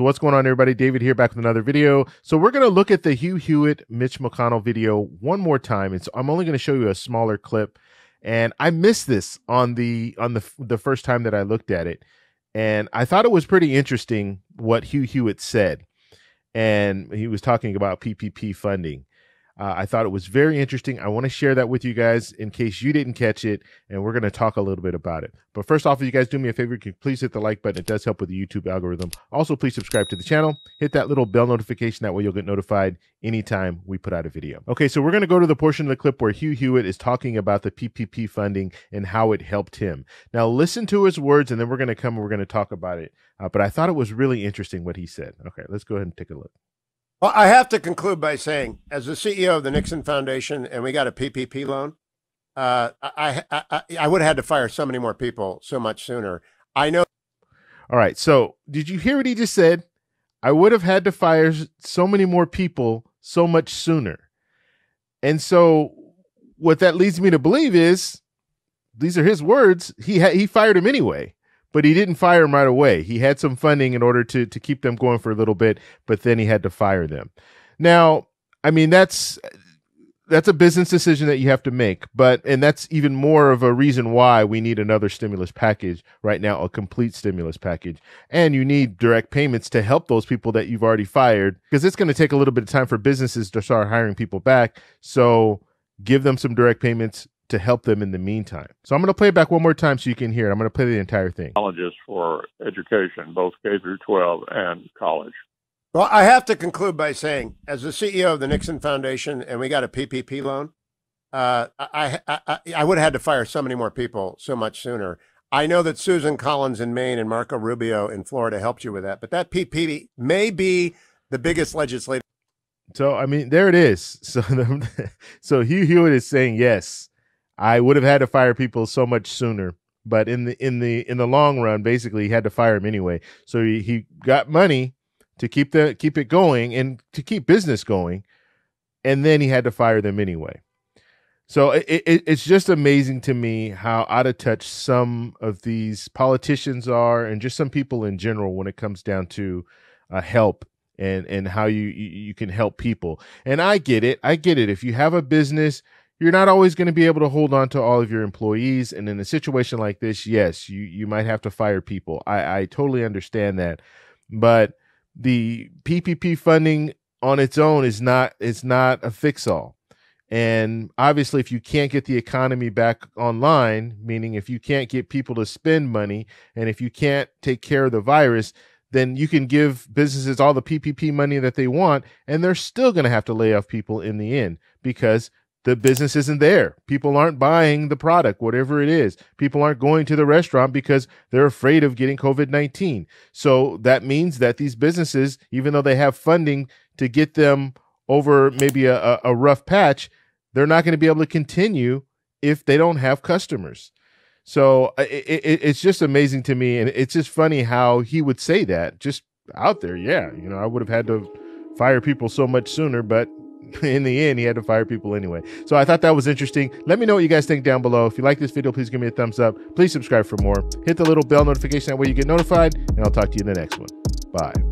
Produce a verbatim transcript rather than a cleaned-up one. So what's going on, everybody? David here, back with another video. So we're going to look at the Hugh Hewitt, Mitch McConnell video one more time. It's, I'm only going to show you a smaller clip, and I missed this on the on the the first time that I looked at it, and I thought it was pretty interesting what Hugh Hewitt said, and he was talking about P P P funding. Uh, I thought it was very interesting. I want to share that with you guys in case you didn't catch it, and we're going to talk a little bit about it. But first off, if you guys do me a favor, you can please hit the like button. It does help with the YouTube algorithm. Also, please subscribe to the channel. Hit that little bell notification. That way you'll get notified anytime we put out a video. Okay, so we're going to go to the portion of the clip where Hugh Hewitt is talking about the P P P funding and how it helped him. Now, listen to his words, and then we're going to come and we're going to talk about it. Uh, but I thought it was really interesting what he said. Okay, let's go ahead and take a look. Well, I have to conclude by saying, as the C E O of the Nixon Foundation, and we got a P P P loan, uh, I, I I would have had to fire so many more people so much sooner. I know. All right. So did you hear what he just said? I would have had to fire so many more people so much sooner. And so what that leads me to believe is, these are his words, he ha he fired him anyway. But he didn't fire them right away. He had some funding in order to to keep them going for a little bit, but then he had to fire them. Now, I mean, that's that's a business decision that you have to make, but and that's even more of a reason why we need another stimulus package right now, a complete stimulus package. And you need direct payments to help those people that you've already fired, because it's going to take a little bit of time for businesses to start hiring people back. So give them some direct payments to help them in the meantime. So I'm going to play it back one more time so you can hear it. I'm going to play the entire thing. Colleges for education, both K through twelve and college. Well, I have to conclude by saying, as the C E O of the Nixon Foundation, and we got a P P P loan, uh, I, I, I would have had to fire so many more people so much sooner. I know that Susan Collins in Maine and Marco Rubio in Florida helped you with that, but that P P P may be the biggest legislative. So, I mean, there it is. So, the, so Hugh Hewitt is saying, yes, I would have had to fire people so much sooner, but in the in the in the long run, basically, he had to fire him anyway. So he, he got money to keep the keep it going and to keep business going, and then he had to fire them anyway. So it, it, it's just amazing to me how out of touch some of these politicians are, and just some people in general when it comes down to uh, help and and how you you can help people. And I get it, I get it. If you have a business, you're not always going to be able to hold on to all of your employees. And in a situation like this, yes, you, you might have to fire people. I, I totally understand that. But the P P P funding on its own is not, it's not a fix-all. And obviously, if you can't get the economy back online, meaning if you can't get people to spend money and if you can't take care of the virus, then you can give businesses all the P P P money that they want, and they're still going to have to lay off people in the end because the business isn't there. People aren't buying the product, whatever it is. People aren't going to the restaurant because they're afraid of getting COVID nineteen. So that means that these businesses, even though they have funding to get them over maybe a, a rough patch, they're not going to be able to continue if they don't have customers. So it, it, it's just amazing to me. And it's just funny how he would say that just out there. Yeah, you know, I would have had to fire people so much sooner, but in the end, he had to fire people anyway. So I thought that was interesting. Let me know what you guys think down below. If you like this video, please give me a thumbs up. Please subscribe for more. Hit the little bell notification. That way you get notified, and I'll talk to you in the next one. Bye.